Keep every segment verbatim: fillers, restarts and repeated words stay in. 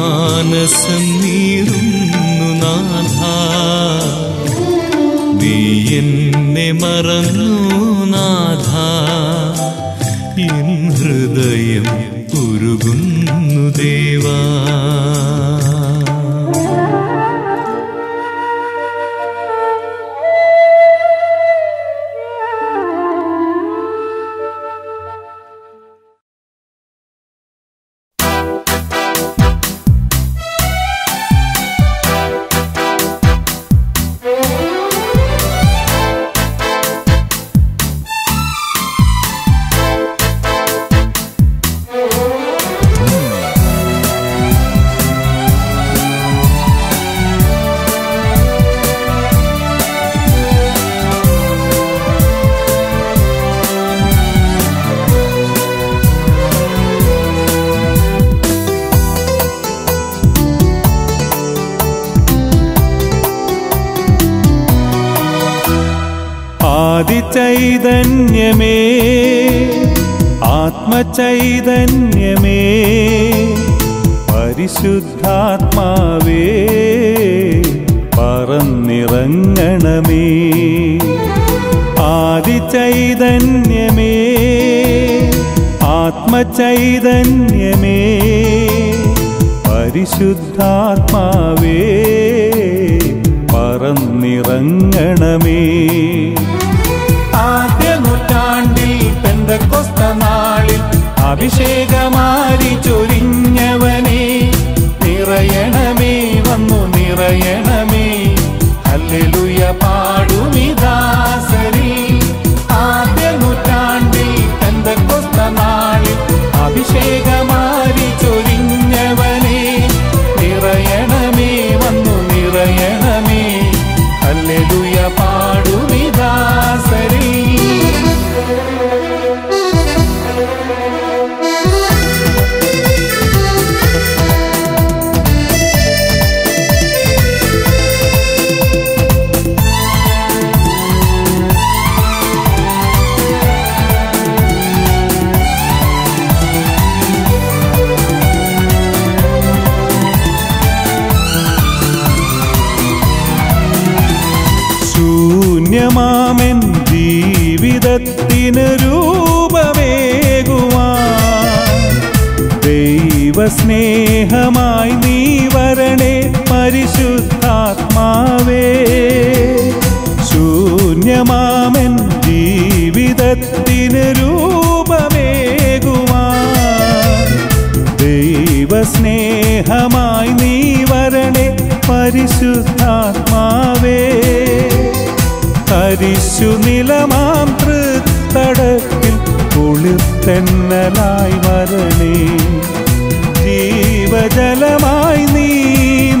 മാനസം നീറുന്നു നാഥാ, നീ എന്നെ മറന്നു നാഥാ, എൻ ഹൃദയം ഉരുകുന്നു ദേവാ. चैतन्यमे आत्मचैतन्यमे परिशुद्धात्मावे परनिरंगणमे आदिचैतन्यमे आत्मचैतन्यमे परिशुद्धात्मावे परनिरंगणमे അഭിഷേകമാരി ചൊരിഞ്ഞവനെ നിറയണമേ വന്നു നിറയണമേ ഹല്ലേലൂയ പാടുമി ദാസരി. ആദ്യ നൂറ്റാണ്ടിൽ പെന്തക്കോസ്ത നാളിൽ അഭിഷേകമാരി ചൊരിഞ്ഞവനെ നിറയണമേ വന്നു നിറയണമേ ഹല്ലേലൂയ പാടുമി ദാസരി. ശൂന്യമാമെൻ ജീവിതത്തിന് രൂപമേകുവാൻ ദൈവസ്നേഹമായി നീ വരണേ പരിശുദ്ധാത്മാവേ. ശൂന്യമാമെൻ ജീവിതത്തിന് രൂപമേകുവാൻ ദൈവസ്നേഹമായി നീ വരണേ പരിശുദ്ധാത്മാവേ. കരിശുനിലമാം തൃത്തടത്തിൽ കുളിർത്തെന്നലായി വരണേ, ജീവജലമായി നീ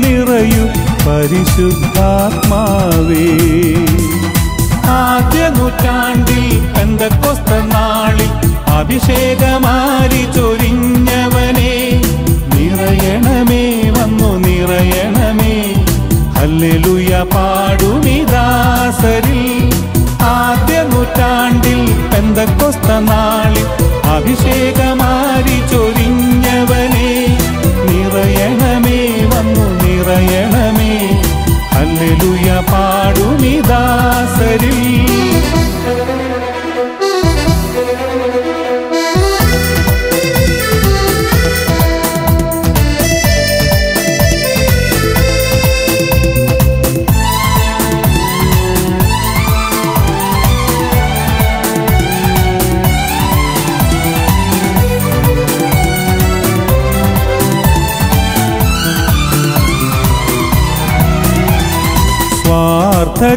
നിറയൂ പരിശുദ്ധാത്മാവേ. ആദ്യ നൂറ്റാണ്ടിൽ പെന്തക്കോസ്ത നാളിൽ അഭിഷേകമാരി ചൊരിഞ്ഞവനെ നിറയണമേ വന്നു നിറയണമേ ഹല്ലേലൂയ പാടുമി ദാസരി. ആദ്യ നൂറ്റാണ്ടിൽ പെന്തക്കോസ്ത നാളിൽ അഭിഷേകമാരി ചൊരിഞ്ഞവനെ നിറയണമേ വന്നു നിറയണമേ ഹല്ലേലൂയ പാടുമി ദാസരി.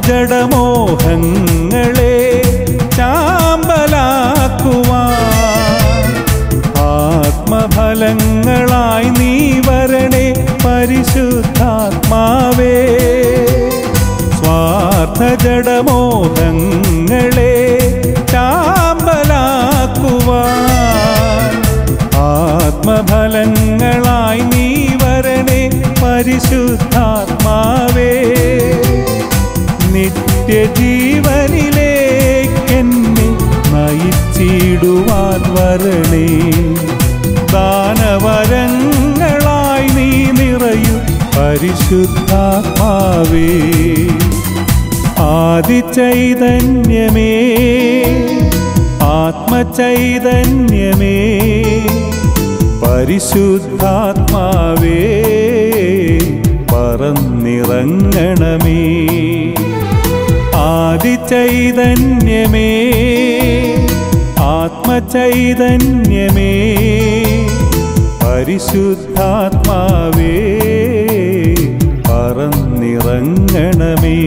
ജഡമോഹങ്ങളെ ചാമ്പലാക്കുവാൻ ആത്മഫലങ്ങളായി നീ വരണേ പരിശുദ്ധാത്മാവേ. സ്വാർത്ഥജഡമോഹങ്ങളെ ചാമ്പലാക്കുവാൻ ആത്മഫലങ്ങളായി നീ വരണേ പരിശുദ്ധാത്മാവേ. നിത്യജീവനിലേക്കെന്നെ നയിച്ചിടുവാൻ വരണേ, ദാനവരങ്ങളായി നീ പരിശുദ്ധാത്മാവേ ആദിചൈതന്യമേ ആത്മചൈതന്യമേ പരിശുദ്ധാത്മാവേ പറന്നിറങ്ങണമേ. ആദിചൈതന്യമേ ആത്മചൈതന്യമേ പരിശുദ്ധാത്മാവേ പറന്നിറങ്ങണമേ.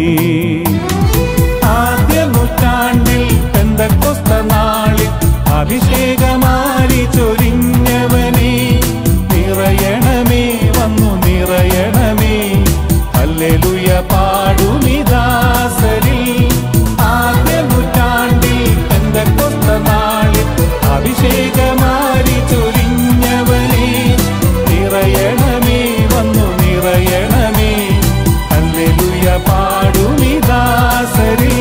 ആദ്യ നൂറ്റാണ്ടിൽ പെന്തക്കോസ്ത നാളിൽ അഭിഷേകമായി ചൊരിഞ്ഞവനേ നിറയണമേ, വന്നു നിറയണമേ, ഹല്ലേലൂയ പാടുമീ ദാസരിൽ. ആദ്യ നൂറ്റാണ്ടിൽ പെന്തക്കോസ്ത നാളിൽ അഭിഷേകമായി ചൊരിഞ്ഞവനേ നിറയണമേ, വന്നു നിറയണമേ, ഹല്ലേലൂയ പാടുമീ ദാസരിൽ.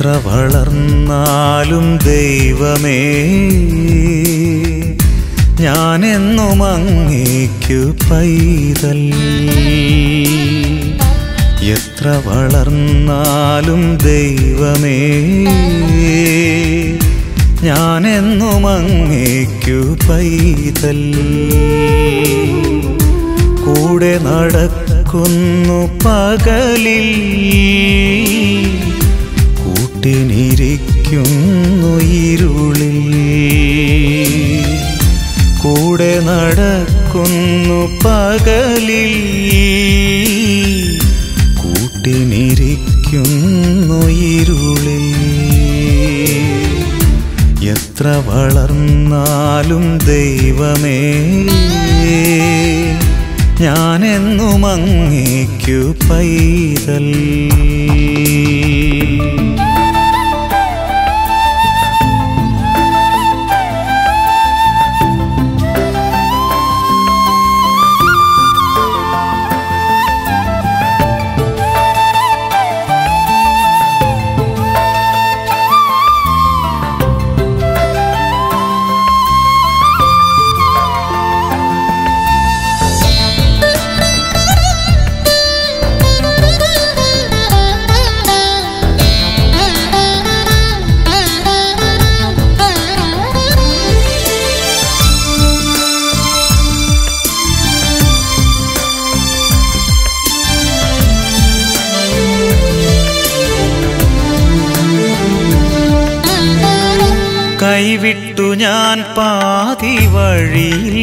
എത്ര വളർന്നാലും ദൈവമേ ഞാനെന്നും അങ്ങേക്കു പൈതൽ. എത്ര വളർന്നാലും ദൈവമേ ഞാനെന്നും അങ്ങേക്കു പൈതൽ. കൂടെ നടക്കുന്നു പകലിൽ, ിരിക്കുന്നു ഇരുളിൽ. കൂടെ നടക്കുന്നു പകലിൽ, കൂട്ടിനിരിക്കുന്നു ഇരുളിൽ. എത്ര വളർന്നാലും ദൈവമേ ഞാനെന്നും അങ്ങേക്കു പൈതൽ. കൈവിട്ടു ഞാൻ പാതി വഴിയിൽ,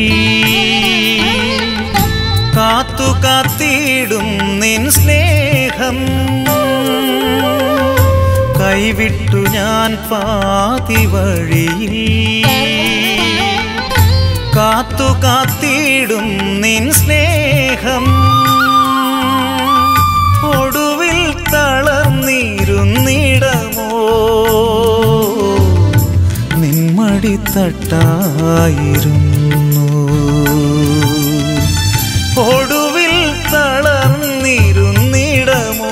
കാത്തു കാത്തിടും നിൻ സ്നേഹം. കൈവിട്ടു ഞാൻ പാതി വഴിയിൽ, കാത്തു കാത്തിടും നിൻ സ്നേഹം. ഒടുവിൽ തളർന്നിരുന്നിടമോ ടിത്തട്ടായിരുന്നു. ഒടുവിൽ തളർന്നിരുന്നിടമോ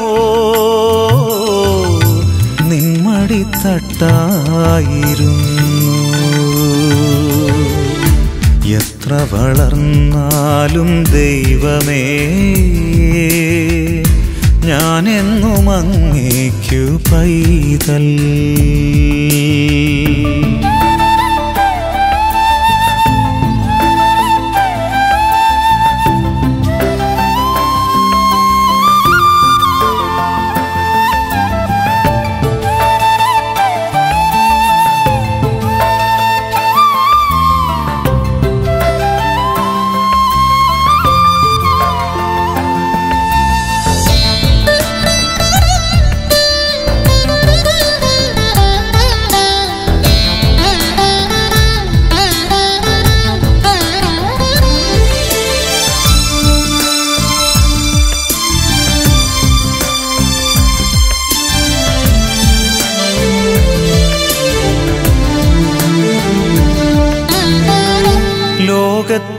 നിന്മടിത്തട്ടായിരുന്നു. എത്ര വളർന്നാലും ദൈവമേ ഞാനെന്നും അങ്ങേക്കു പൈതൽ.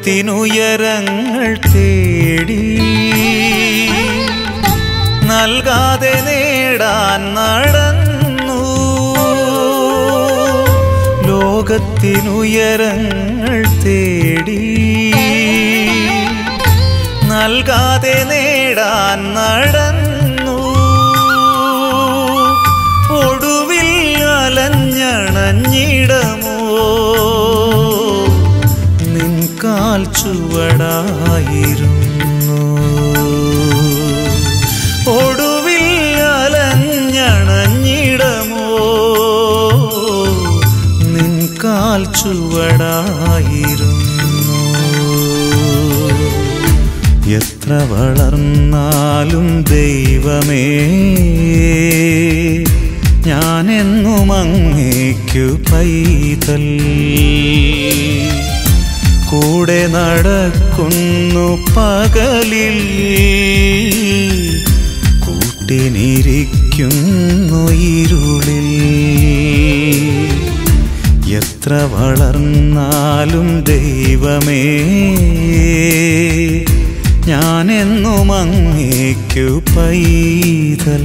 തിനുയരങ്ങൾ തേടി നൽകാതെ നേടാൻ നടന്നു ലോകത്തിനുയരങ്ങൾ തേടി നൽകാതെ നേടാൻ നടന്നു ഒടുവിൽ അലഞ്ഞണഞ്ഞിടമോ നിൻ കാൽ ചുവടായിരുന്നു ഒടുവിൽ അലഞ്ഞണഞ്ഞിടമോ നിൻ കാൽ ചുവടായിരുന്നു എത്ര വളർന്നാലും ദൈവമേ ഞാനെന്നും അങ്ങേക്കു പൈതൽ കൂടെ നടക്കുന്നു പകലിൽ കൂട്ടിനിരിക്കുന്നു ഇരുളിൽ എത്ര വളർന്നാലും ദൈവമേ ഞാനെന്നും അങ്ങേക്കു പൈതൽ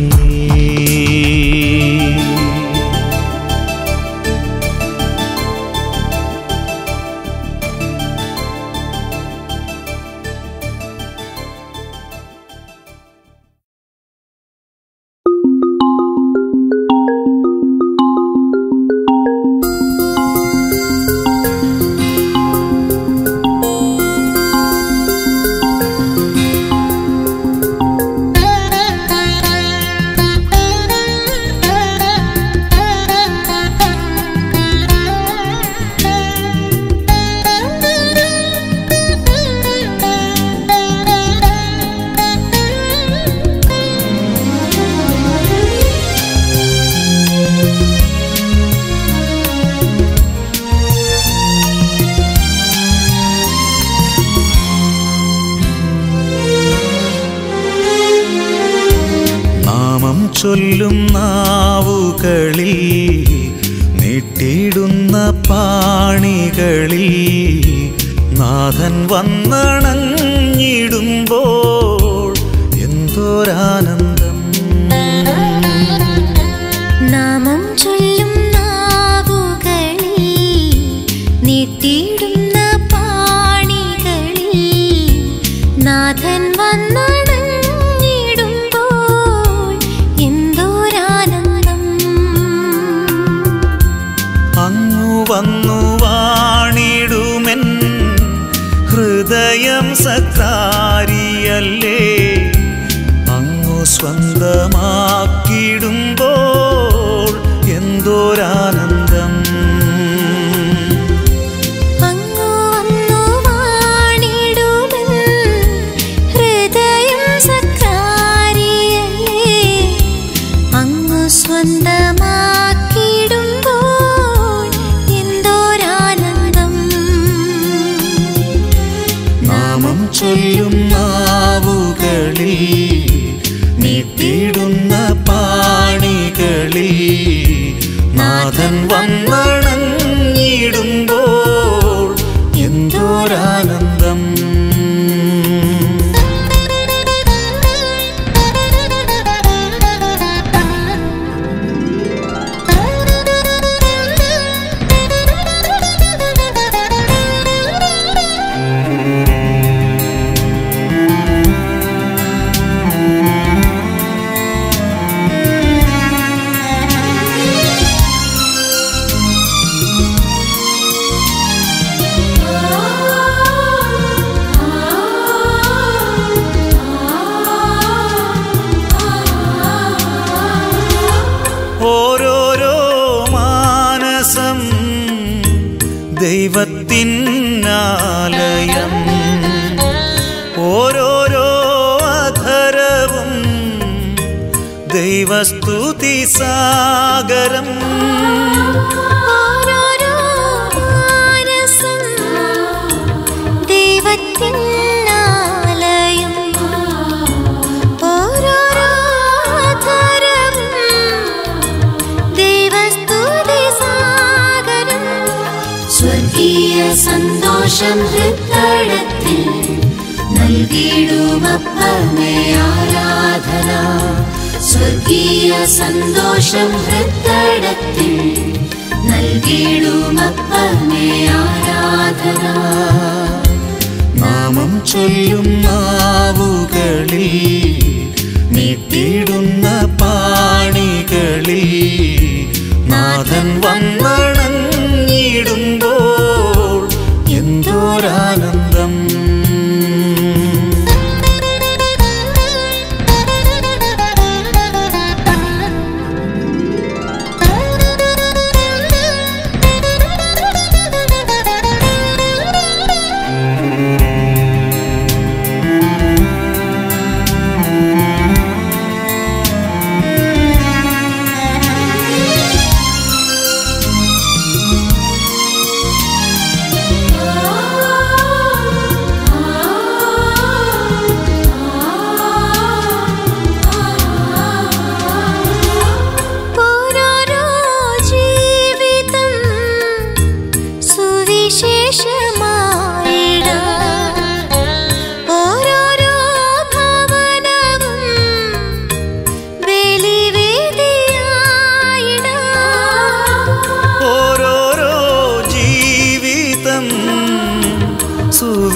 ചൊല്ലും നാവുകളിൽ നീട്ടിടുന്ന പാണികളിൽ നാഥൻ വന്നണഞ്ഞിടുമ്പോൾ എന്തൊരാനന്ദം നാമം ചൊല്ലും നാവുകളിൽ നീട്ടിടുന്ന പാണികളിൽ നാഥൻ വന്ന വന്നു വാണിടുമെൻ ഹൃദയം സക്കാരിയല്ലേ അങ്ങു സ്വന്തമാക്കിടുമ്പോൾ എന്തോരാനന്ദം ചൊല്ലും നാവുകളിൽ നീട്ടിടുന്ന പാണികളിൽ നാഥൻ വന്നണഞ്ഞിടുമ്പോൾ എന്തോരാനന്ദം ദൈവത്തിന്നാലയം ഓരോരോ അധരവും ദൈവസ്തുതി സാഗരം ദൈവത്തിന്നാലയം ഓരോരോ അധരവും ദൈവസ്തുതി സാഗരം സ്വർഗീയ സന്തോഷം സന്തോഷം ഹൃദയത്തിൽ നൽകിടുമപ്പമേ ആരാധന. സ്വർഗീയ സന്തോഷം ഹൃദയത്തിൽ നൽകിടുമപ്പമേ ആരാധന. നാമം ചൊല്ലും നാവുകളിൽ നീട്ടിടുന്ന പാണികളിൽ നാഥൻ വന്നണഞ്ഞിടുമ്പോൾ എന്തോരാനന്ദം.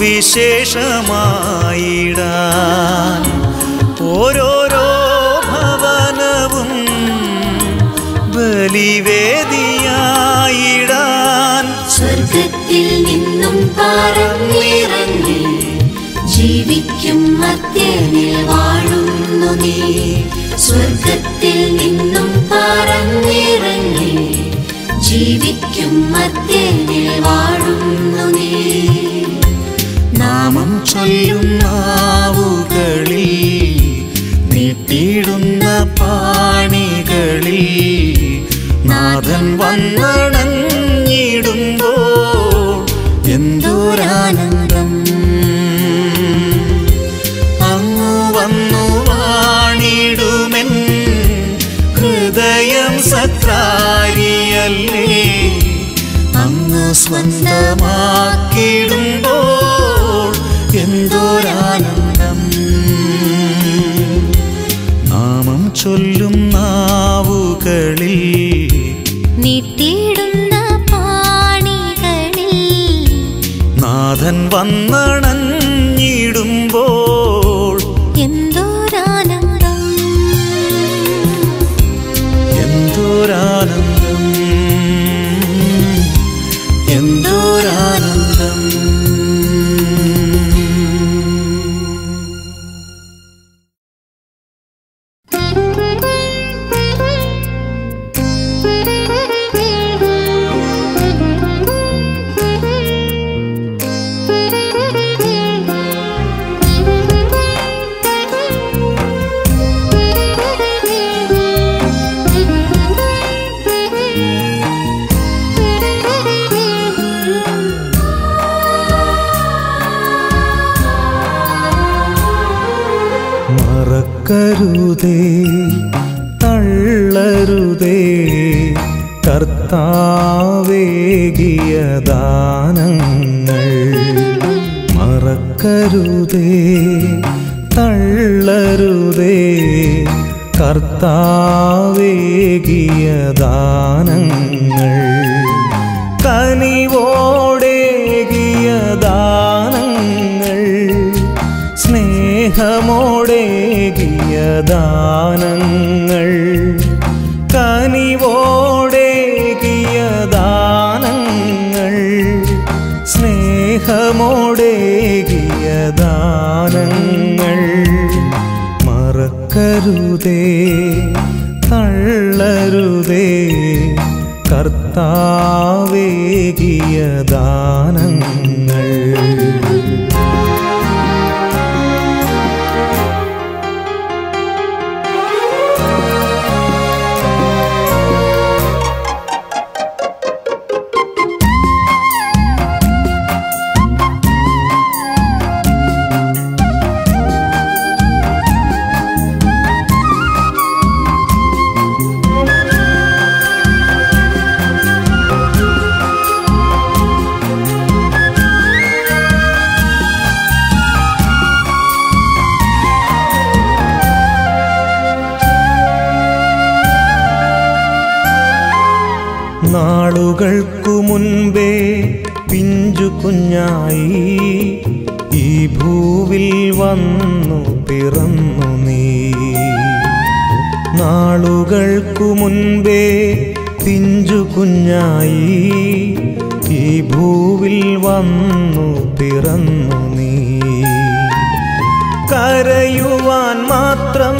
വിശേഷമായിടാൻ ഓരോരോ ഭവനവും ബലിവേദിയായിടാൻ. സ്വർഗത്തിൽ നിന്നും പറന്നിറങ്ങി ജീവിക്കും മധ്യനിൽ വാഴുന്നു നീ. സ്വർഗത്തിൽ നിന്നും പറന്നിറങ്ങി ജീവിക്കും മധ്യനിൽ വാഴുന്നു നീ. നാമം ചൊല്ലും നാവുകളിൽ നീട്ടിടുന്ന പാണികളിൽ നാഥൻ വന്നണഞ്ഞിടുമ്പോൾ എന്തോരാനന്ദം. അങ്ങു വന്നു വാണിടുമെൻ ഹൃദയം സത്രാരിയല്ലേ. അങ്ങു സ്വന്തമാക്കിടുമ്പോൾ എന്തോരാനന്ദം. നാമം ചൊല്ലും നാവുകളിൽ നീട്ടിടുന്ന പാണികളിൽ നാഥൻ വന്നണഞ്ഞിടുമ്പോൾ എന്തോരാനന്ദം എന്തോരാനന്ദം എന്തോരാനന്ദം. മറക്കരുതേ തള്ളരുതേ കർത്താവേകിയ ദാനങ്ങൾ. മറക്കരുതേ തള്ളരുതേ കർത്താവേകിയ ദാനങ്ങൾ. കനിവോടേകിയ ദാനങ്ങൾ, സ്നേഹമോടേകിയ ദാനങ്ങൾ, കനിവോടേകിയ ദാനങ്ങൾ, സ്നേഹമോടേകിയ ദാനങ്ങൾ. മറക്കരുതേ തള്ളരുതേ കർത്താവേകിയ ദാനങ്ങൾ. നാളുകൾക്കു മുൻപേ പിഞ്ചു കുഞ്ഞായി ഈ ഭൂവിൽ വന്നു പിറന്നു നീ. നാളുകൾക്കു മുൻപേ പിഞ്ചു കുഞ്ഞായി ഈ ഭൂവിൽ വന്നു പിറന്നു നീ. കരയുവാൻ മാത്രം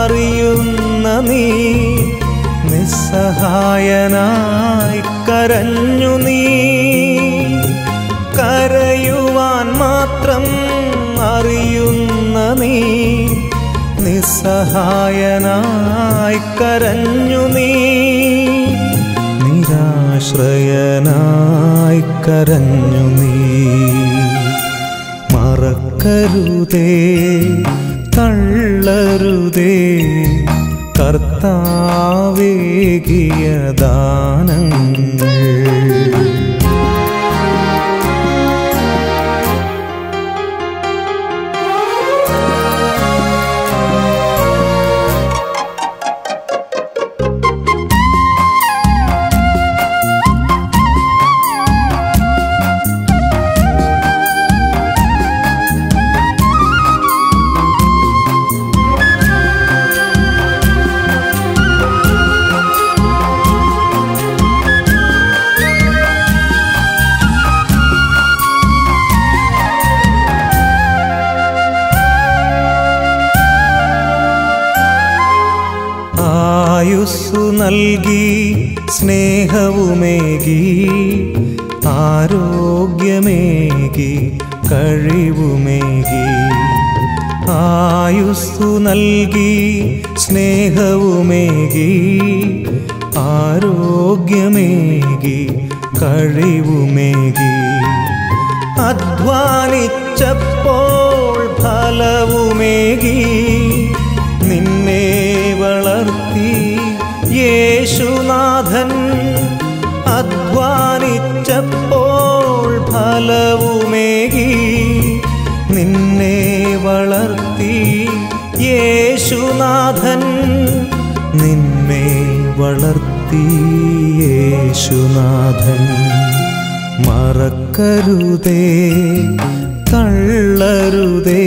അറിയുന്ന നീ നിസ്സഹായനായി കരഞ്ഞു നീ. കരയുവാൻ മാത്രം അറിയുന്ന നീ നിസ്സഹായനായി കരഞ്ഞു നീ. നിരാശ്രയനായി കരഞ്ഞു നീ. മറക്കരുതേ തള്ളരുതേ കർത്താവേകിയ ദാനങ്ങൾ. ആയുസ്സു നൽകി സ്നേഹവുമേകി ആരോഗ്യമേകി കഴിവുമേകി. ആയുസ്സു നൽകി സ്നേഹവുമേകി ആരോഗ്യമേകി കഴിവുമേകി. അധ്വാനിച്ചപ്പോൾ ഫലവുമേകി നിന്നെ വളർത്തി യേശുനാഥൻ. അധ്വാനിച്ചപ്പോൾ ഫലവുമേകി നിന്നെ വളർത്തി യേശുനാഥൻ. നിന്നെ വളർത്തി യേശുനാഥൻ. മറക്കരുതേ തള്ളരുതേ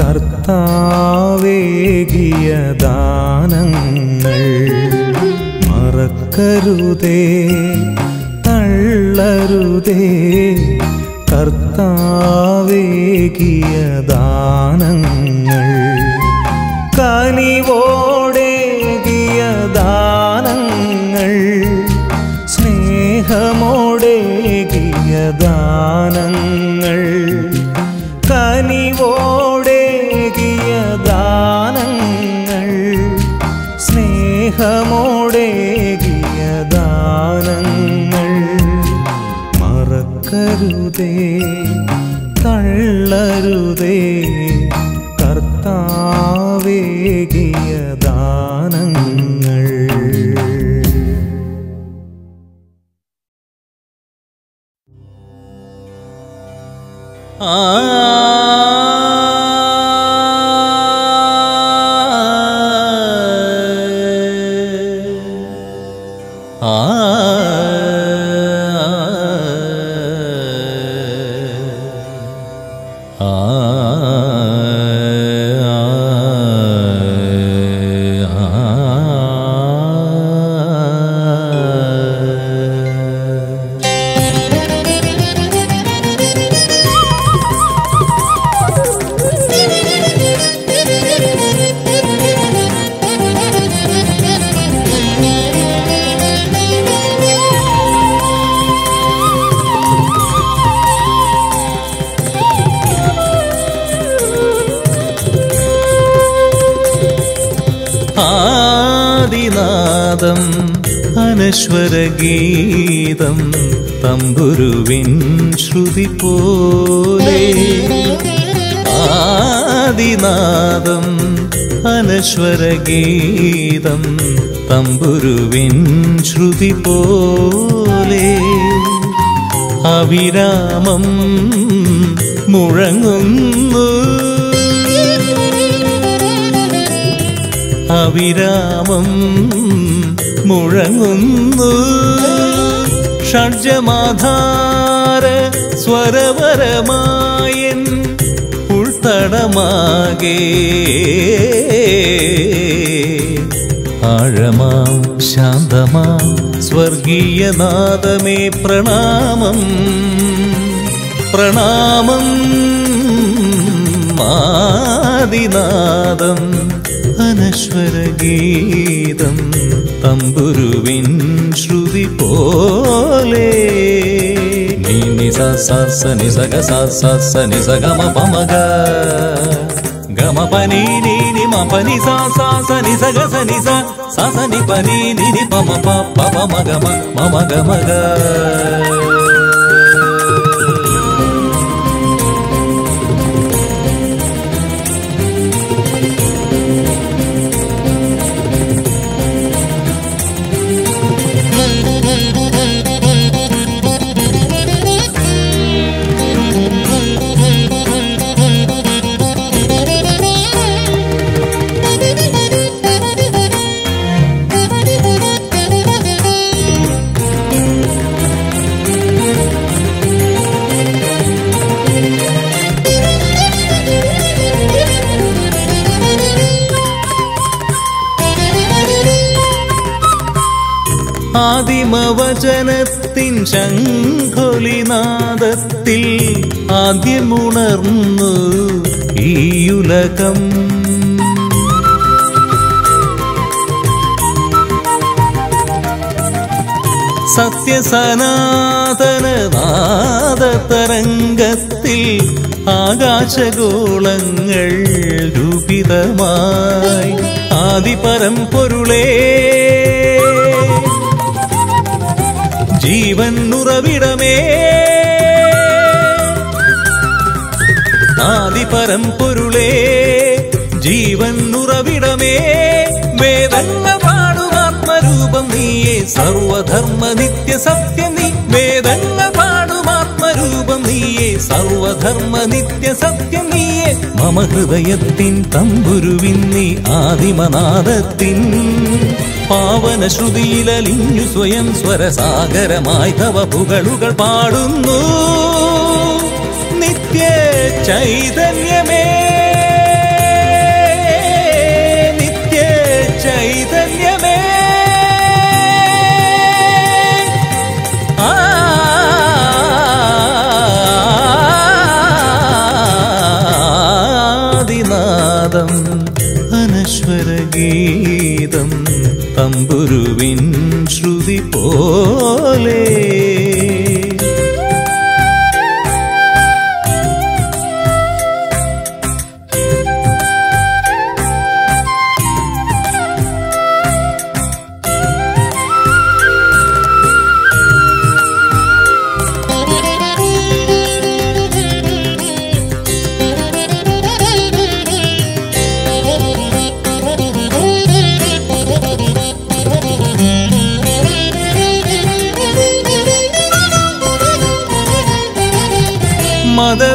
കർത്താവേകിയ ദാനങ്ങൾ. മറക്കരുതേ തള്ളരുതേ കർത്താവേകിയ ദാനങ്ങൾ. കനിവോടേകിയ ദാനങ്ങൾ സ്നേഹമോടേകിയ ദാനങ്ങൾ. കനിവോ സ്നേഹമോടേകിയ ദാനങ്ങൾ. മറക്കരുതേ തള്ളരുതേ കർത്താവേകിയ ദാനങ്ങൾ. ആ അനശ്വരഗീതം തമ്പുരുവിൻ ശ്രുതി പോലെ. ആദിനാദം അനശ്വരഗീതം തമ്പുരുവിൻ ശ്രുതി പോലെ. അവിരാമം മുഴങ്ങുന്നു അവിരാമം മുഴങ്ങുന്നു ഷഡ്ജമാധാര സ്വരവരമായൻ ഉൾത്തടമാകെ ആഴമാം ശാന്തമാം സ്വർഗീയനാദമേ പ്രണാമം പ്രണാമം ആദിനാദം അനശ്വരഗീതം തമ്പുരുവിൻ ശ്രുതി പോലെ നീ നിസ സസ നിസഗ സസ സ നിസ ഗമ പമഗ ഗമ പനി നീ നി മ പനി സ സ സ നിസ ഗ സ നി സ സ സ നി പനി നി നി പമ പ പ പമ ഗമ മമ ഗമ ഗ ആദിമവചനത്തിൻ ശംഖൊലിനാദത്തിൽ ആദ്യമുണർന്നു ഈയുലകം സത്യസനാതനനാദതരംഗത്തിൽ ആകാശഗോളങ്ങൾ രൂപിതമായി ആദിപരം പൊരുളേ ജീവൻ ഉറവിടമേ ആദിപരം പൊരുളേ ജീവൻ ഉറവിടമേ വേദങ്ങൾ പാടും ആത്മരൂപം നീയേ സർവധർമ്മ നിത്യ സത്യം നീ വേദങ്ങൾ പാടും ആത്മരൂപം നീയേ സർവധർമ്മ നിത്യ സത്യം നീയേ മമ ഹൃദയത്തിൻ തമ്പുരുവിൻ നീ ആദിമനാദത്തിൻ പാവന ശ്രുതിയിലലിഞ്ഞു സ്വയം സ്വരസാഗരമായി തവ പുകളുകൾ പാടുന്നു നിത്യ ചൈതന്യമേ നിത്യ ചൈതന്യമേ ആ ആദിനാദം അനശ്വരഗീതം തമ്പുരുവിൻ ശ്രുതി പോലെ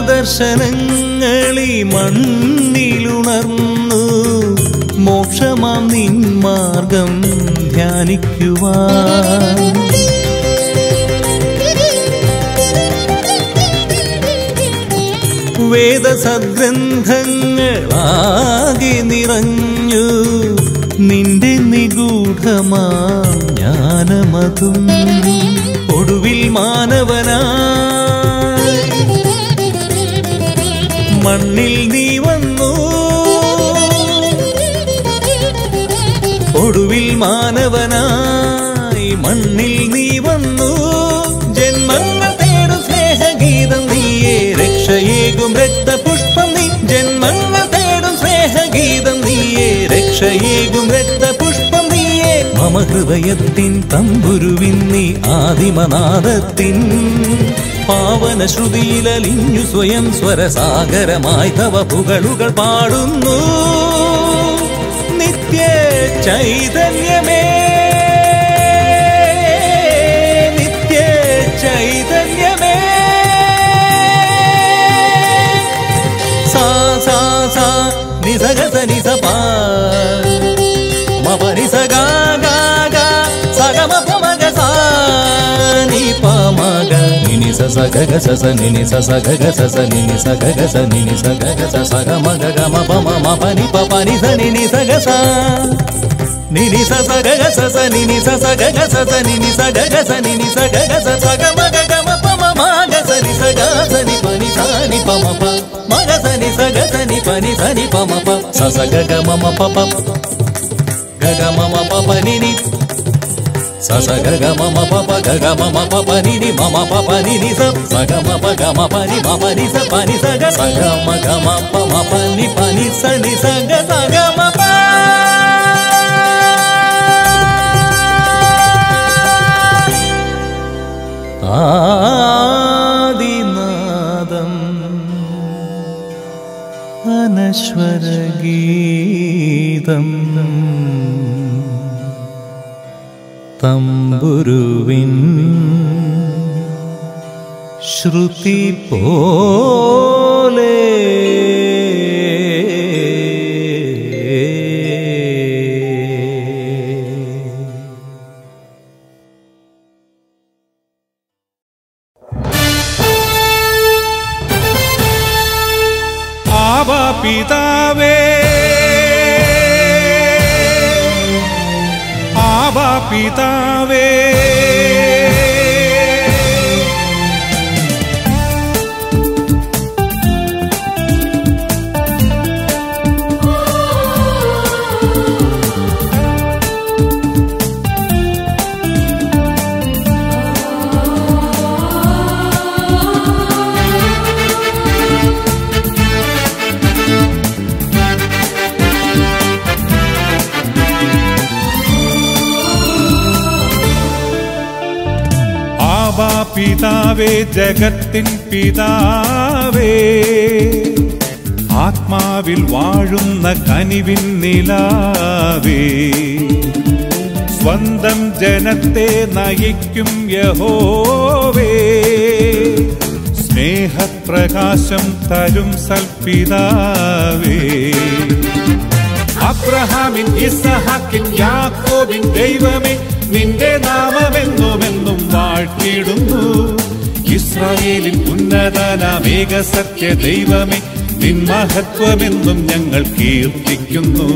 ദർശനങ്ങളി മണ്ണിലുണർന്നു മോക്ഷമാം നിൻ മാർഗം ധ്യാനിക്കുവാൻ വേദസദ്ഗ്രന്ഥങ്ങളാകെ നിറഞ്ഞു നിന്റെ നിഗൂഢമാം ജ്ഞാനമതും ഒടുവിൽ മാനവനാ മണ്ണിൽ നീ വന്നു ഒടുവിൽ മാനവനായി മണ്ണിൽ നീ വന്നു ജന്മങ്ങൾ തേടും സ്നേഹഗീതം നീയേ രക്ഷയേകും രക്തപുഷ്പം നീ ജന്മങ്ങൾ തേടും സ്നേഹഗീതം നീയേ രക്ഷയേകും രക്തപുഷ്പം നീയേ മമ ഹൃദയത്തിൻ തമ്പുരുവിൻ നീ ആദിമനാദത്തിൻ പാവന ശ്രുതിയിലലിഞ്ഞു സ്വയം സ്വരസാഗരമായി തവ പുകളുകൾ പാടുന്നു നിത്യ ചൈതന്യമേ നിത്യ ചൈതന്യമേ സാ സാ സാ നിസ ഗ സ നി സ പ മ പ നി സ ഗ ഗ ഗ sa ga ga sa sa ni ni sa sa ga ga sa sa ni ni sa ga ga sa ni ni sa ga ga sa sa ga ma ga ga ma pa ma ma pa ni pa pa ni sa ni ni sa ga sa ni ni sa sa ga ga sa sa ni ni sa sa ga ga sa sa ni ni sa ga ga sa ni ni sa ga ga sa sa ga ma ga ga ma pa ma ma ga sa ni sa ga sa ni pa ni sa ni pa ma pa ma ga sa ni sa ga sa ni pa ni sa ni pa ma pa sa sa ga ga ma ma pa pa ga ga ma ma pa pa ni ni sa sa ga ga ma ma pa pa ga ga ma ma pa pa ni ni ma ma pa pa ni ni sa sa ga ma pa ga ma pa ni ma pa ni sa pa ni sa ga sa ga ma ga ma pa ma pa ni pa ni sa ni sa ga sa ga ma pa आदिनादं अनश्वर गीतं तंबुरुविन् श्रुति पोले आबा पितावे आबा पितावे पितावे जगत्तिन पितावे आत्माविल वाळुन्न कनिविन निलावे स्वंतम जनत्ते नयिक्कुम यहोवे स्नेह प्रकाशम तरुम सल्पितावे अब्रहामिन इसहाकिन याकोबिन दैवमे നിന്റെ നാമമെന്നുമെന്നും വാഴ്ത്തിടുന്നു ഇസ്രായേലിൻ ഉന്നതനാമേക സത്യ ദൈവമേ നിൻ മഹത്വമെന്നും ഞങ്ങൾ കീർത്തിക്കുന്നു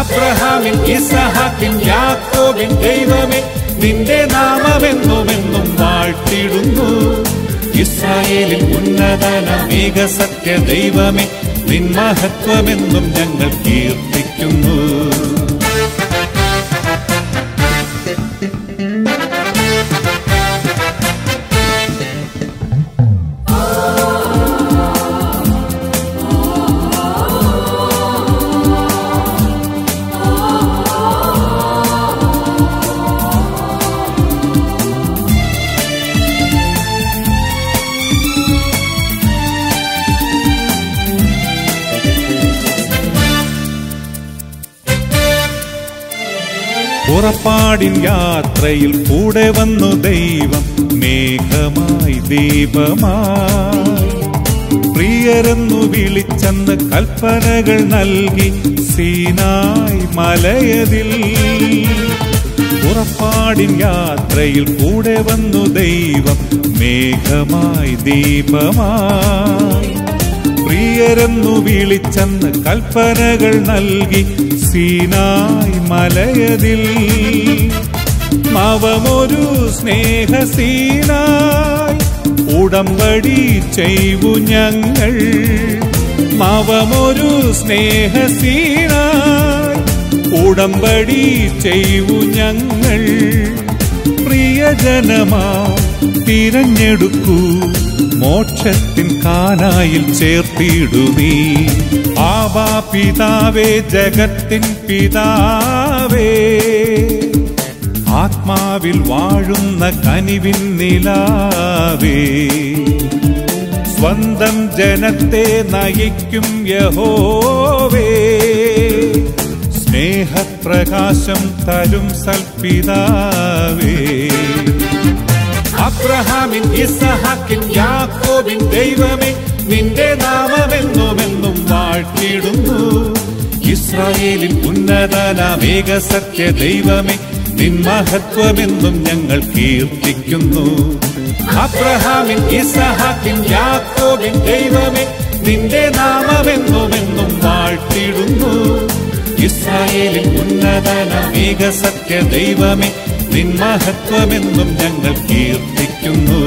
അബ്രഹാമിൻ ഇസഹാക്കിൻ യാക്കോബിൻ ദൈവമേ നിന്റെ നാമമെന്നുമെന്നും വാഴ്ത്തിടുന്നു ഇസ്രായേലിൻ ഉന്നതനാമേക സത്യ ദൈവമേ നിൻ മഹത്വമെന്നും ഞങ്ങൾ കീർത്തിക്കുന്നു പുറപ്പാടിൻ യാത്രയിൽ കൂടെ വന്നു ദൈവം മേഘമായി ദീപമായി പ്രിയരെന്നു വിളിച്ചെന്ന് കൽപ്പനകൾ നൽകി സീനായ് മലയതിൽ പുറപ്പാടിൻ യാത്രയിൽ കൂടെ വന്നു ദൈവം മേഘമായി ദീപമായി പ്രിയരെന്നു വിളിച്ചെന്ന് കൽപ്പനകൾ നൽകി സീനായ് മലയതിൽ നവമൊരു സ്നേഹ സീനായ് ഉടമ്പടി ചെയ്തു ഞങ്ങൾ നവമൊരു സ്നേഹ സീനായ് ഉടമ്പടി ചെയ്തു ഞങ്ങൾ പ്രിയജനമാ തിരഞ്ഞെടുക്കൂ മോക്ഷത്തിൻ കാനായിൽ ചേർത്തിടുവീ ആബാ പിതാവേ ജഗത്തിൻ പിതാവേ ആത്മാവിൽ വാഴുന്ന കനിവിൻ നിലാവേ സ്വന്തം ജനത്തെ നയിക്കും യഹോവേ സ്നേഹപ്രകാശം തരും സൽപിതാവേ അബ്രഹാമിൻ ഇസഹാക്കിൻ യാക്കോബിൻ ദൈവമേ നിന്റെ നാമമെന്നുമെന്നും വാഴ്ത്തിടുന്നു ഇസ്രായേലിൻ ഉന്നതനാമേക സത്യ ദൈവമേ നിൻ മഹത്വമെന്നും ഞങ്ങൾ കീർത്തിക്കുന്നു അബ്രഹാമിൻ ഇസഹാക്കിൻ യാക്കോബിൻ ദൈവമേ നിന്റെ നാമമെന്നുമെന്നും വാഴ്ത്തിടുന്നു. ഇസ്രായേലിൻ ഉന്നതനമേക സത്യ ദൈവമേ നിൻ മഹത്വമെന്നും ഞങ്ങൾ കീർത്തിക്കുന്നു.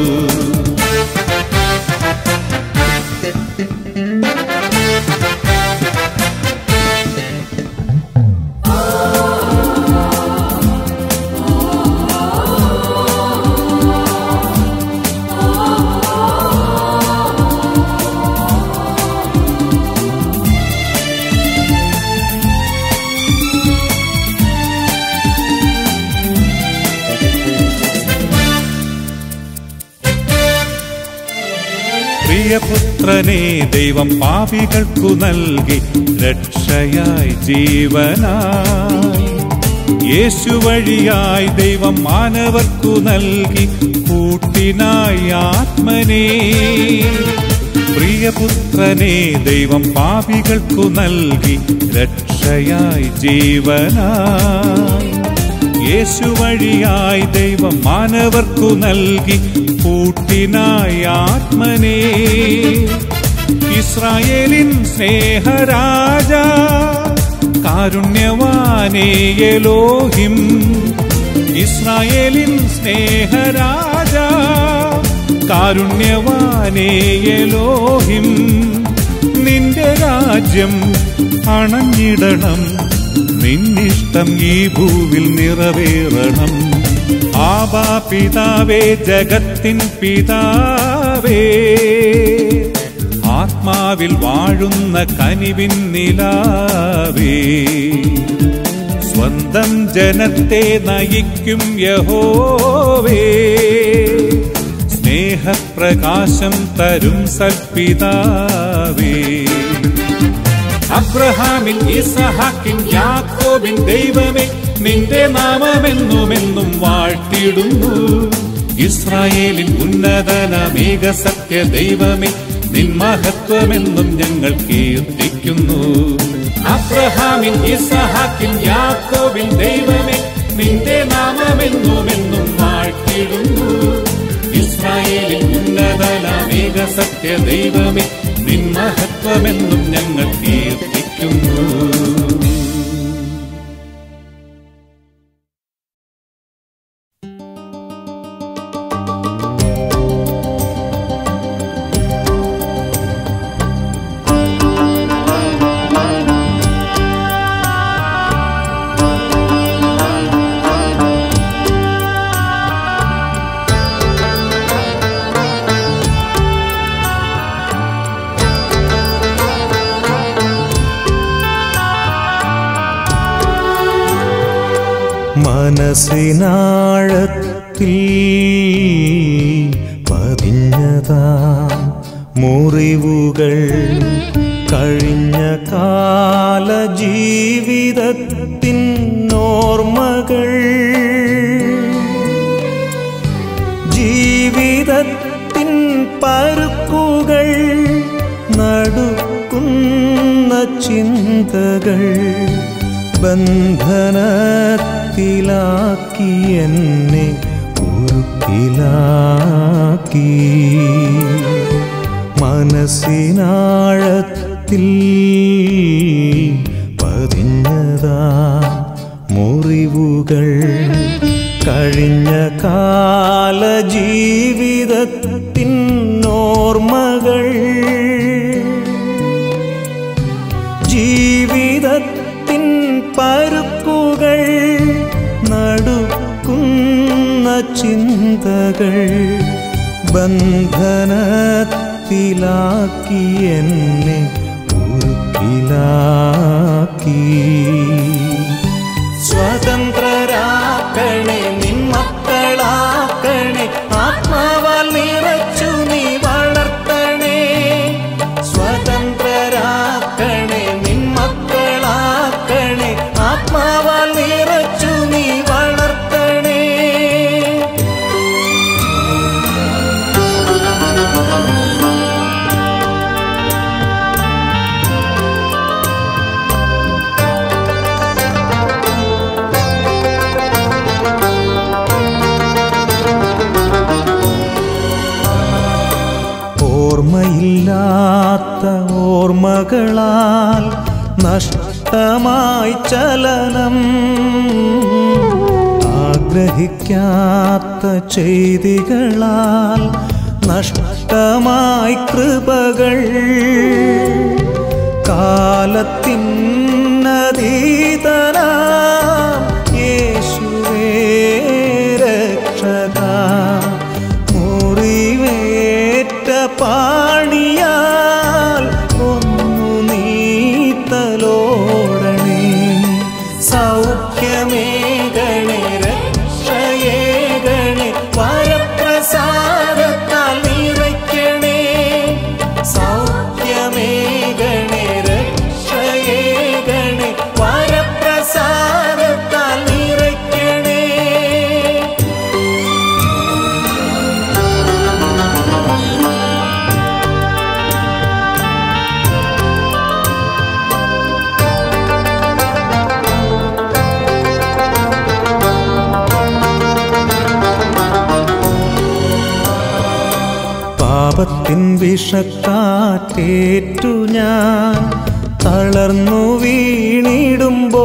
പുത്രനെ ദൈവം പാപികൾക്കു നൽകി രക്ഷയായി ജീവനായി. യേശു വഴിയായി ദൈവം മാനവർക്കു നൽകി കൂട്ടിനായി ആത്മനെ. പ്രിയപുത്രനെ ദൈവം പാപികൾക്കു നൽകി രക്ഷയായി ജീവനായി. യേശു വഴിയായി ദൈവം മാനവർക്കു നൽകി കൂട്ടിനായി ആത്മനെ. ഇസ്രായേലിൻ സ്നേഹരാജ കാരുണ്യവാനേ എലോഹിം. ഇസ്രായേലിൻ സ്നേഹരാജ കാരുണ്യവാനേ എലോഹിം. നിന്റെ രാജ്യം അണഞ്ഞിടണം, നിന്നിഷ്ടം ഈ ഭൂവിൽ നിറവേറണം. ആബാ പിതാവേ ജഗത്തിൻ പിതാവേ, ആത്മാവിൽ വാഴുന്ന കനിവിൻ നിലാവേ, സ്വന്തം ജനത്തെ നയിക്കും യഹോവേ, സ്നേഹപ്രകാശം തരും സൽപിതാവേ. അബ്രഹാമിൻ ഇസഹാക്കിൻ യാക്കോബിൻ ദൈവമേ നിന്റെ നാമമെന്നുമെന്നും വാഴ്ത്തിടുന്നു. ഇസ്രായേലിൻ ഉന്നതനമേക സത്യ ദൈവമേ നിൻ മഹത്വമെന്നും ഞങ്ങൾ കീർത്തിക്കുന്നു. അബ്രഹാമിൻ ഇസഹാക്കിൻ യാക്കോബിൻ ദൈവമേ നിന്റെ നാമമെന്നുമെന്നും വാഴ്ത്തിടുന്നു. ഇസ്രായേലിൻ ഉന്നതനമേക സത്യ ദൈവമേ നിൻ മഹത്വമെന്നും ഞങ്ങൾ കീർത്തിക്കുന്നു. മനസ്സിനാഴത്തിൽ പതിഞ്ഞതാം മുറിവുകൾ കഴിഞ്ഞ കാല ജീവിതത്തിൻ ഓർമ്മകൾ. ജീവിതത്തിൻ പരുക്കുകൾ നടുക്കുന്ന ചിന്തകൾ ബന്ധനത്തിലാക്കി എന്നെ ഉരുക്കിലാക്കി. മനസ്സിനാഴത്തിൽ പതിഞ്ഞതാ മുറിവുകൾ കഴിഞ്ഞ കാല ജീവിതത്തിൻ ഓർമ്മകൾ. ജീവിതത്തിൽ പരുക്കുകൾ നടുക്കുന്ന ചിന്തകൾ ബന്ധനത്തിലാക്കി എന്നെ ഉരുക്കിലാക്കി. സ്വതന്ത്രരാക്കണേ, നിൻ മക്കളാക്കണേ, ആത്മാവാൽ നിറച്ചു നീ വളർത്തണേ. സ്വതന്ത്രരാക്കണേ, നിൻ മക്കളാക്കണേ, ആത്മാവാൽ നിറച്ചു നീ വളർത്തണേ. കളാൽ നഷ്ടമായി ചലനം ആഗ്രഹിക്കാത്ത ചെയ്തികളാൽ നഷ്ടമായി കൃപകൾ കാലത്തിൻ നദീതനാം യേശുവേ രക്ഷക മുറിവേറ്റ പാണിയാൽ ഒന്നു നീത്തലോടണേ സൗഖ്യമേ ഗണേ രക്ഷയേ ഗണേ വരപ്രസാദത്താൽ നിറയ്ക്കണേ സൗഖ്യമേ ഗണേ രക്ഷയേ ഗണേ വരപ്രസാദത്താൽ നിറയ്ക്കണേ പാപത്തിൻ വിഷക്കാറ്റേറ്റു ഞാൻ തളർന്നു വീണിടുമ്പോൾ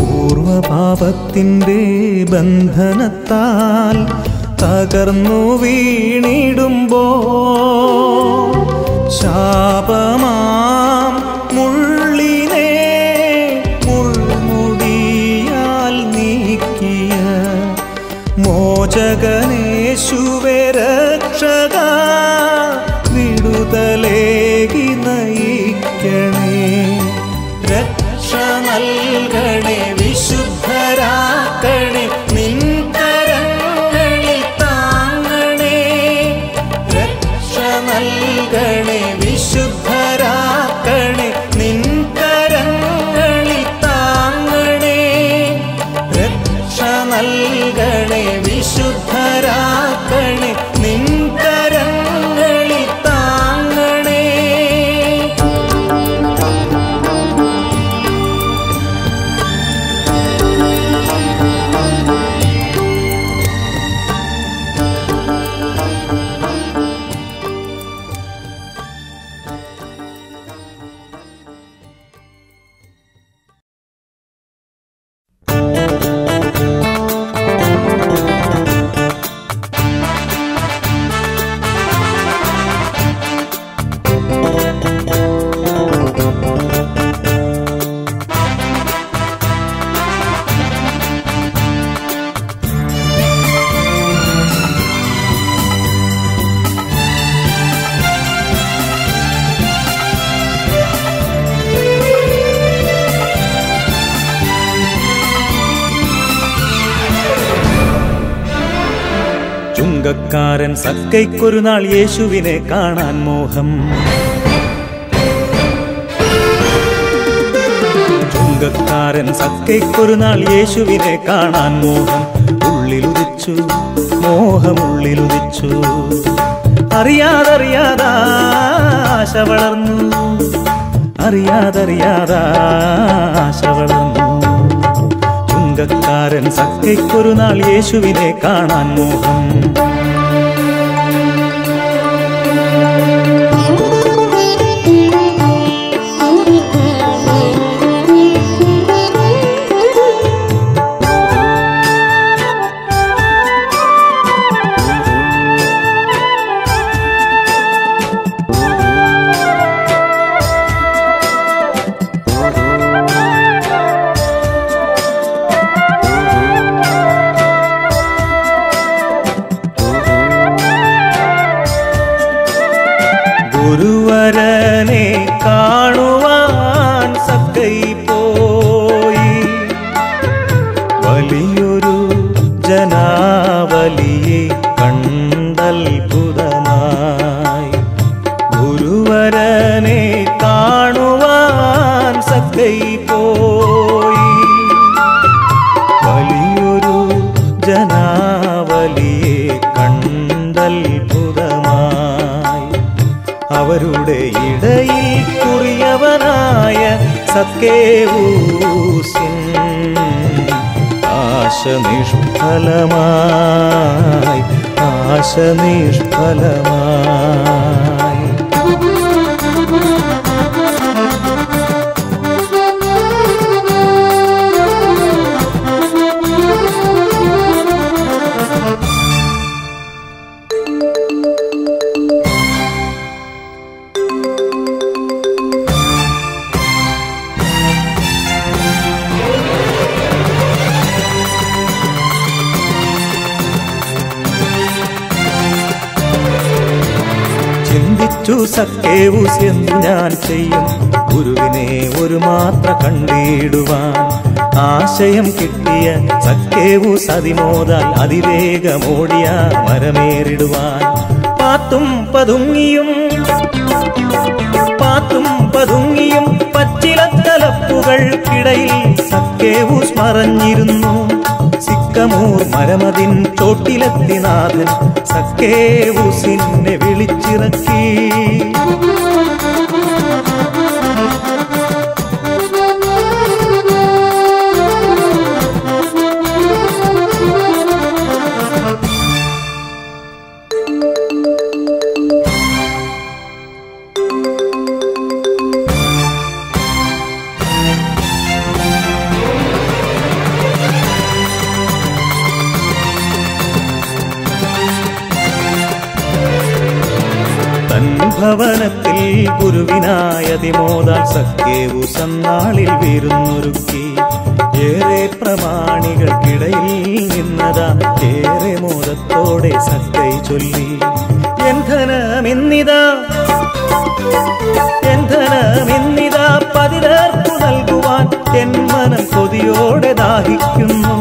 പൂർവപാപത്തിൻ്റെ ബന്ധനത്താൽ തകർന്നു വീണിടുമ്പോൾ ശാപമാം മുള്ളിനെ മുൾമുടിയാൽ നീക്കിയ മോചകനേശുവേ രക്ഷക വിടുതലേകി നയിക്കണേ രക്ഷ നൽകണേ വിശുദ്ധരാക്കണേ നിൻ കരങ്ങളിൽ താങ്ങണേ രക്ഷ നൽകണേ വിശുദ്ധരാക്കണേ നിൻ കരങ്ങളിൽ താങ്ങണേ രക്ഷ നൽകണേ വിശുദ്ധരാക്കണേ നിൻ ചുങ്കക്കാരൻ സക്കൈക്കൊരു നാൾ യേശുവിനെ കാണാൻ മോഹം. ചുങ്കക്കാരൻ സക്കൈക്കൊരു നാൾ യേശുവിനെ കാണാൻ മോഹം. ഉള്ളിലുദിച്ചു മോഹമുള്ളിലുദിച്ചു, അറിയാതറിയാതാശ വളർന്നു, അറിയാതറിയാതാശ വളർന്നു. ചുങ്കക്കാരൻ സക്കൈക്കൊരു നാൾ യേശുവിനെ കാണാൻ മോഹം. ഗുരുവരനെ കാണുവാൻ സക്കൈ പോയി, വലിയൊരു ജനാവലിയെ കണ്ടത്ഭുതമായി. ഗുരുവരനെ കാണുവാൻ സക്കൈ പോയി, വലിയൊരു ജനാവലിയെ കണ്ടത്ഭുതമായി. അവരുടെ ഇടയിൽ കുറിയവനായ സക്കേവൂസിൻ ആശനിഷ്ഫലമായി, ആശനിഷ്ഫലമായി. ചൂസക്കേവുസെന്നു ഞാൻ ചെയ്യും ഗുരുവിനെ ഒരു മാത്ര കണ്ടിടുവാൻ ആശയം കിട്ടിയ സക്കേവു സതിമോതാൽ അതിവേഗമോടിയ മരമേറിടുവാൻ പാത്തും പതുങ്ങിയും പാത്തും പതുങ്ങിയും പച്ചിലത്തലപ്പുകൾക്കിടയിൽ സക്കേവു സ്മറഞ്ഞിരുന്നു സിക്കമൂർ മരമതിൻ ചോട്ടിലെത്തിനാഥൻ സക്കേവുസിനെ വിളിച്ചിറക്കി. ഭവനത്തിൽ ഗുരുവിനായതിമോദാൽ സക്കേവു സന്നാളിൽ വിരുന്നൊരുക്കി ഏറെ പ്രമാണികൾക്കിടയിൽ നിന്നതാ ഏറെ മോദത്തോടെ സക്കൈ ചൊല്ലി എന്ധനമിന്നിതാ എന്ധനമിന്നിതാ പതിതേർക്കു നൽകുവാൻ തെന്മനം കൊതിയോടെ ദാഹിക്കുന്നു.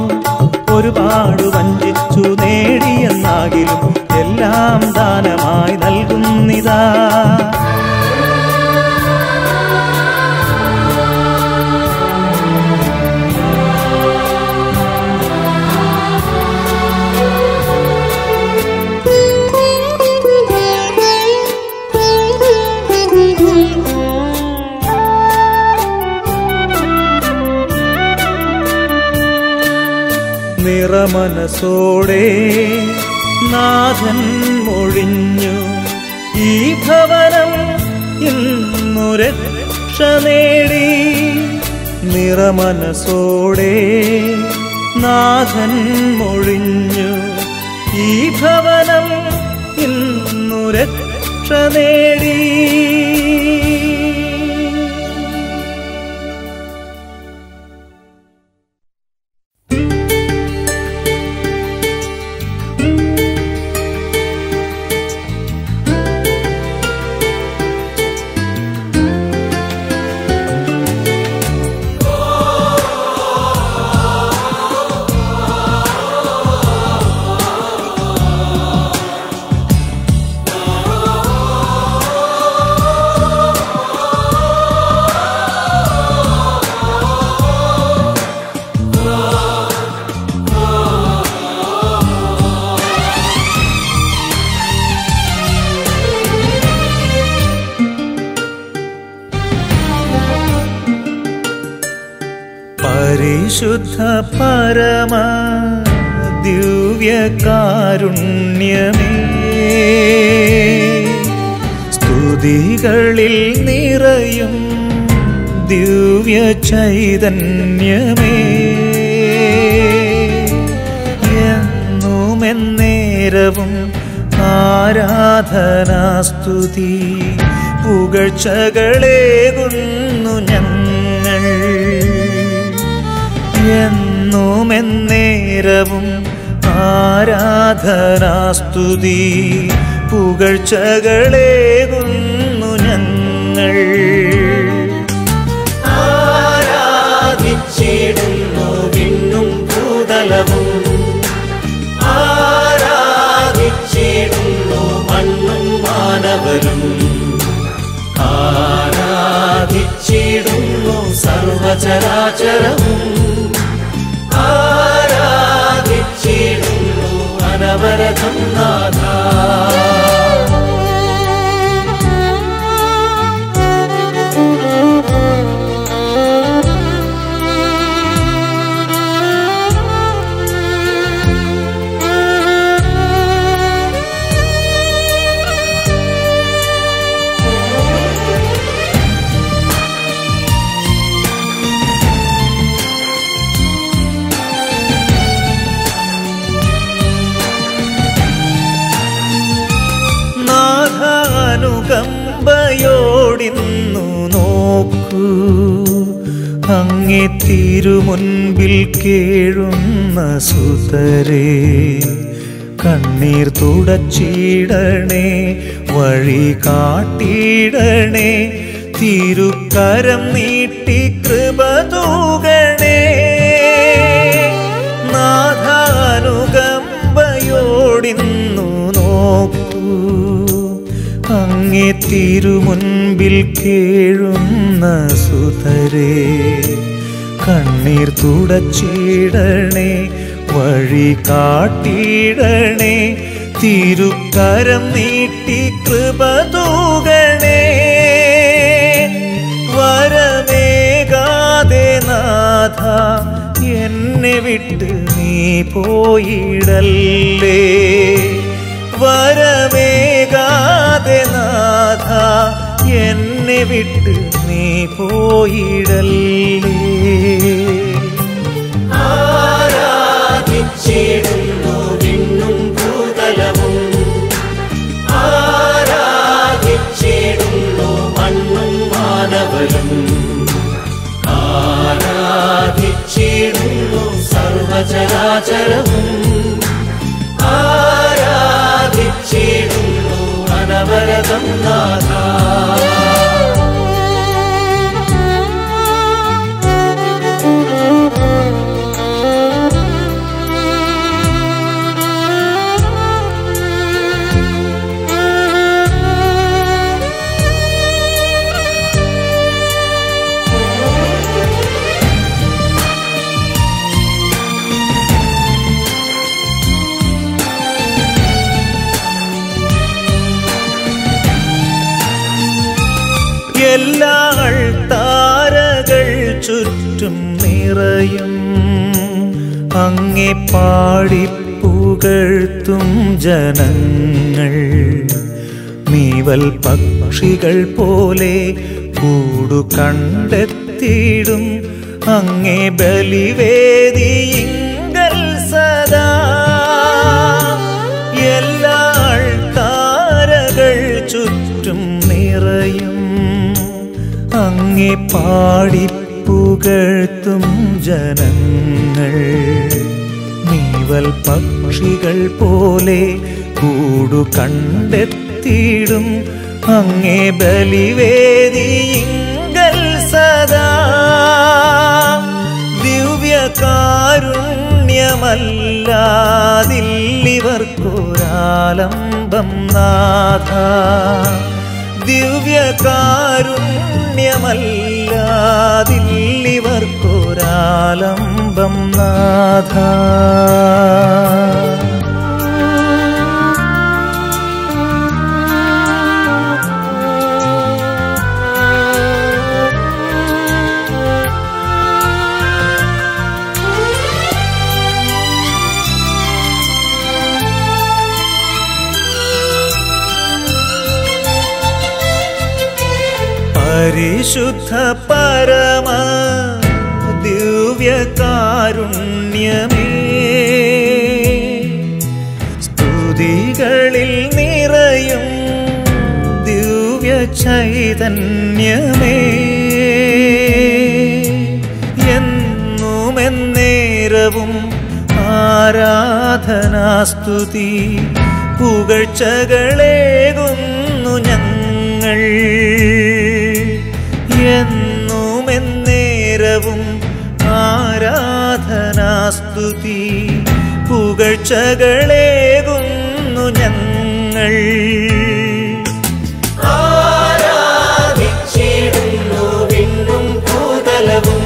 ഒരുപാട് വഞ്ചിച്ചു നേടിയെന്നാകിലും എല്ലാം ദാനമായി നൽകുന്നിതാ. നിറമനസോടെ നാഥൻ മൊഴിഞ്ഞു ഈ ഭവനം ഇന്നു രക്ഷ നേടി. നിറമനസോടെ നാഥൻ മൊഴിഞ്ഞു ഈ ഭവനം ഇന്നു രക്ഷ നേടി. പരിശുദ്ധ പരമ ദിവ്യകാരുണ്യമേ സ്തുതികളിൽ നിറയും ദിവ്യ ചൈതന്യമേ എന്നുമെന്നേരവും ആരാധനാസ്തുതി പുകഴ്ചകളേകുന്നു ഞങ്ങൾ എന്നുമെന്നേരവും ആരാധനാസ്തുതി പുകഴ്ചകളേകുന്നു ഞങ്ങൾ ആരാധിച്ചിടുന്നു വിണ്ണും ഭൂതലവും ആരാധിച്ചിടുന്നു മണ്ണും മാനവരും ആരാധിച്ചിടുന്നു സർവചരാചരവും ആരാധിച്ചിടുന്നു അനവരതം നാഥ. യോടിന്നു നോക്കൂ അങ്ങേ തിരുമുൻപിൽ കേഴുന്ന സുതരേ കണ്ണീർ തുടച്ചിടണേ വഴി കാട്ടിടണേ, തിരുക്കരം നീട്ടി കൃപ തൂകണേ. നാഥാനുകമ്പയോടിന്നു നോക്കൂ, അങ്ങേ തിരുമുൻപിൽ കേഴുന്ന സുതരേ, കണ്ണീർ തുടച്ചിടണേ, വഴി കാട്ടിടണേ, തിരുക്കരം നീട്ടി കൃപ തൂകണേ. വരമേകാതെ നാഥ എന്നെ വിട്ട് നീ പോയിടല്ലേ, വരമേകാതെ നാഥ എന്നെ വിട്ട് നീ പോയിടല്ലേ. ആരാധിച്ചിടുന്നു വിണ്ണും ഭൂതലവും, ആരാധിച്ചിടുന്നു മണ്ണും മാനവരും, ആരാധിച്ചിടുന്നു സർവചരാചരവും, ആരാധിച്ചിടുന്നു അനവരതം നാഥാ. എല്ലാ അൾത്താരകൾ ചുറ്റും നിറയും, അങ്ങേ പാടി പുകഴ്ത്തും ജനങ്ങൾ. മീവൽ പക്ഷികൾ പോലെ കൂടു കണ്ടെത്തിയിടും, അങ്ങേ ബലിവേദിയിങ്കൽ സദാ. എല്ലാ അൾത്താരകൾ ചുറ്റും നിറയും, അങ്ങേ പാടി പുകഴ്ത്തും ജനങ്ങൾ. മീവൽ പക്ഷികൾ പോലെ കൂടു കണ്ടെത്തിയിടും, അങ്ങേ ബലിവേദിയിങ്കൽ സദാ. ദിവ്യകാരുണ്യമല്ലാതില്ലിവർക്കൊരാലംബം നാഥ, ദിവ്യകാരുണ്യമല്ലാതില്ലിവർക്കൊരാലംബം നാഥ. പരിശുദ്ധ പരമ ദിവ്യകാരുണ്യമേ, സ്തുതികളിൽ നിറയും ദിവ്യചൈതന്യമേ. എന്നും എന്നേരവും ആരാധനാസ്തുതി പുകഴ്ചകളേകുന്നു ഞങ്ങൾ. എന്നും എന്നേരവും ആരാധനാസ്തുതി പുകഴ്ചകളേകുന്നു ഞങ്ങൾ. ആരാധിച്ചിടുന്നു വിണ്ണും ഭൂതലവും,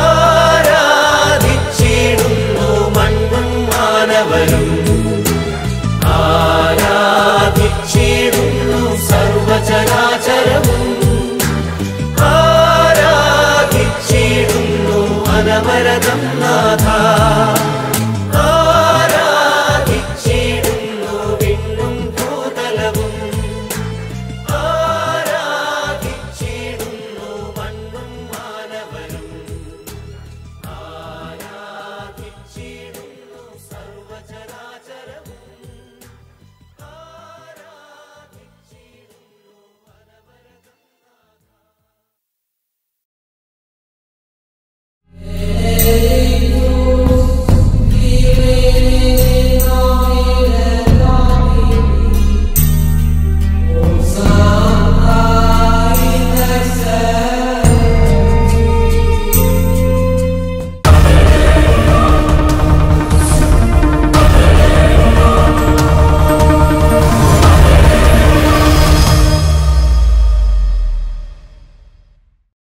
ആരാധിച്ചിടുന്നു മണ്ണും മാനവരും, ആരാധിച്ചിടുന്നു സർവചരാചരവും, ആരാധിച്ചിടുന്നു അനവരതം